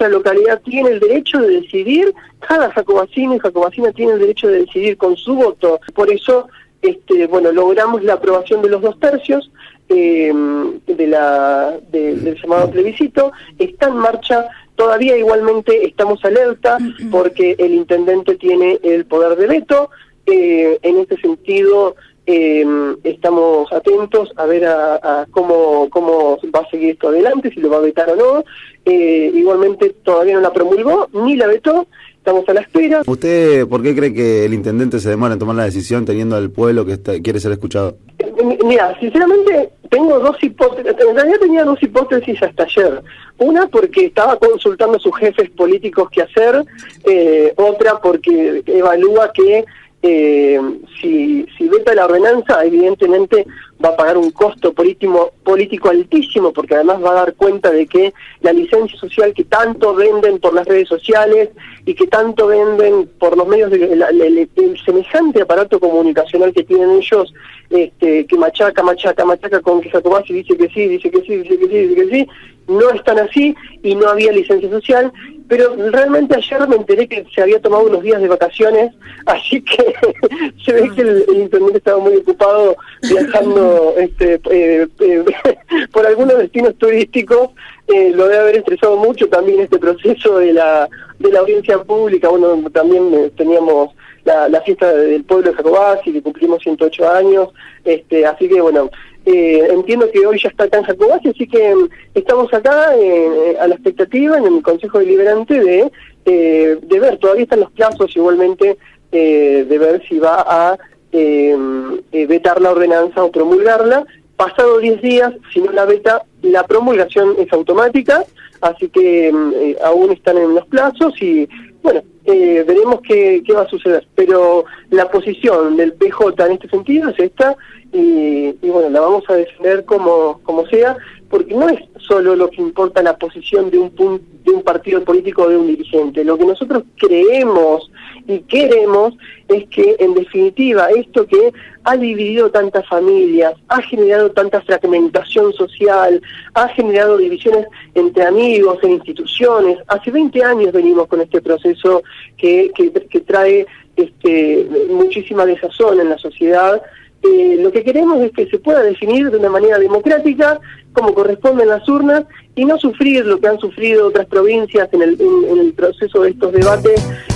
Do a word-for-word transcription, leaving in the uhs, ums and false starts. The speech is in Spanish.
nuestra localidad tiene el derecho de decidir, cada jacobacino y jacobacina tiene el derecho de decidir con su voto. Por eso, este, bueno, logramos la aprobación de los dos tercios eh, de la, de, del llamado plebiscito. Está en marcha. Todavía igualmente estamos alerta porque el intendente tiene el poder de veto. Eh, en este sentido, eh, estamos atentos a ver a, a cómo, cómo va a seguir esto adelante, si lo va a vetar o no. Eh, igualmente todavía no la promulgó ni la vetó, estamos a la espera. ¿Usted por qué cree que el intendente se demora en tomar la decisión teniendo al pueblo que está, quiere ser escuchado? Mira, sinceramente tengo dos hipótesis, en realidad tenía dos hipótesis hasta ayer. Una porque estaba consultando a sus jefes políticos qué hacer, eh, otra porque evalúa que eh, si, si veta la ordenanza evidentemente va a pagar un costo político, político altísimo, porque además va a dar cuenta de que la licencia social que tanto venden por las redes sociales y que tanto venden por los medios, de, el, el, el semejante aparato comunicacional que tienen ellos, este, que machaca, machaca, machaca con que Jacobacci dice que sí, dice que sí, dice que sí, dice que sí, no están así y no había licencia social. Pero realmente ayer me enteré que se había tomado unos días de vacaciones, así que se ve que el, el intendente estaba muy ocupado viajando este, eh, eh, por algunos destinos turísticos. Eh, lo debe haber estresado mucho también este proceso de la, de la audiencia pública. Bueno, también eh, teníamos la, la fiesta del pueblo de Jacobacci, que cumplimos ciento ocho años, este, así que bueno... Eh, entiendo que hoy ya está acá en Jacobacci, así que um, estamos acá eh, a la expectativa en el Consejo Deliberante de, eh, de ver, todavía están los plazos igualmente, eh, de ver si va a eh, eh, vetar la ordenanza o promulgarla. Pasado diez días, si no la veta, la promulgación es automática, así que eh, aún están en los plazos y bueno, eh, veremos qué, qué va a suceder. Pero la posición del P J en este sentido es esta, y, y bueno, la vamos a defender como, como sea, porque no es solo lo que importa la posición de un, de un partido político o de un dirigente. Lo que nosotros creemos y queremos es que, en definitiva, esto que ha dividido tantas familias, ha generado tanta fragmentación social, ha generado divisiones entre amigos, en instituciones. Hace veinte años venimos con este proceso que, que, que trae este, muchísima desazón en la sociedad. Eh, lo que queremos es que se pueda definir de una manera democrática, como corresponden las urnas, y no sufrir lo que han sufrido otras provincias en el, en, en el proceso de estos debates.